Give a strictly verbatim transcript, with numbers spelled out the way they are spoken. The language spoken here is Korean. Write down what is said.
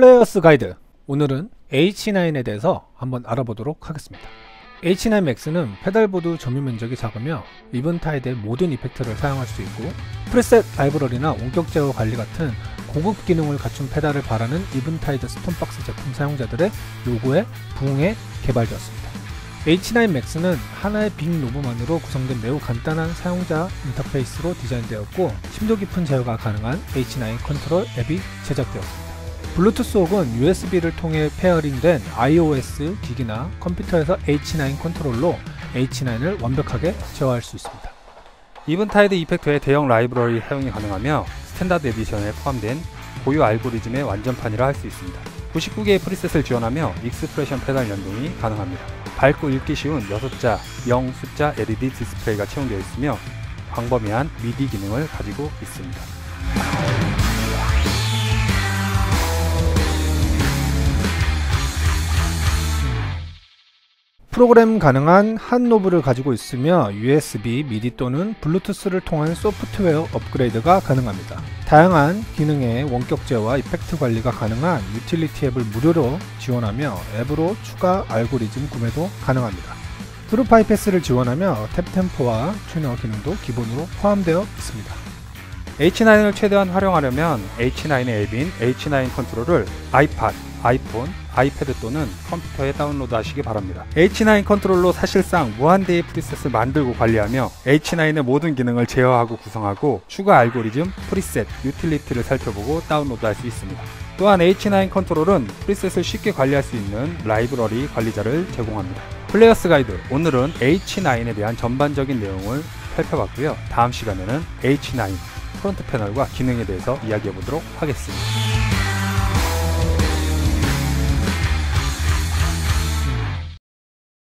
플레이어스 가이드, 오늘은 에이치 나인에 대해서 한번 알아보도록 하겠습니다. 에이치 나인 Max는 페달보드 점유 면적이 작으며 이븐타이드의 모든 이펙트를 사용할 수 있고, 프리셋 라이브러리나 원격 제어 관리 같은 고급 기능을 갖춘 페달을 바라는 이븐타이드 스톤박스 제품 사용자들의 요구에 부응해 개발되었습니다. 에이치 나인 Max는 하나의 빅로브만으로 구성된 매우 간단한 사용자 인터페이스로 디자인되었고, 심도 깊은 제어가 가능한 에이치 나인 컨트롤 앱이 제작되었습니다. 블루투스 혹은 유에스비를 통해 페어링된 아이오에스 기기나 컴퓨터에서 에이치 나인 컨트롤로 에이치 나인을 완벽하게 제어할 수 있습니다. 이븐타이드 이펙터의 대형 라이브러리 사용이 가능하며 스탠다드 에디션에 포함된 고유 알고리즘의 완전판이라 할 수 있습니다. 구십구 개의 프리셋을 지원하며 익스프레션 페달 연동이 가능합니다. 밝고 읽기 쉬운 여섯 자, 영 숫자 엘이디 디스플레이가 채용되어 있으며 광범위한 미디 기능을 가지고 있습니다. 프로그램 가능한 한 노브를 가지고 있으며 유에스비, 미디 또는 블루투스를 통한 소프트웨어 업그레이드가 가능합니다. 다양한 기능의 원격 제어와 이펙트 관리가 가능한 유틸리티 앱을 무료로 지원하며 앱으로 추가 알고리즘 구매도 가능합니다. 트루파이패스를 지원하며 탭템포와 튜너 기능도 기본으로 포함되어 있습니다. 에이치 나인을 최대한 활용하려면 에이치 나인의 앱인 에이치 나인 컨트롤을 아이팟, 아이폰, 아이패드 또는 컴퓨터에 다운로드 하시기 바랍니다. 에이치 나인 컨트롤로 사실상 무한대의 프리셋을 만들고 관리하며 에이치 나인의 모든 기능을 제어하고 구성하고 추가 알고리즘, 프리셋, 유틸리티를 살펴보고 다운로드 할 수 있습니다. 또한 에이치 나인 컨트롤은 프리셋을 쉽게 관리할 수 있는 라이브러리 관리자를 제공합니다. 플레이어스 가이드, 오늘은 에이치 나인에 대한 전반적인 내용을 살펴봤고요. 다음 시간에는 에이치 나인 프론트 패널과 기능에 대해서 이야기해 보도록 하겠습니다.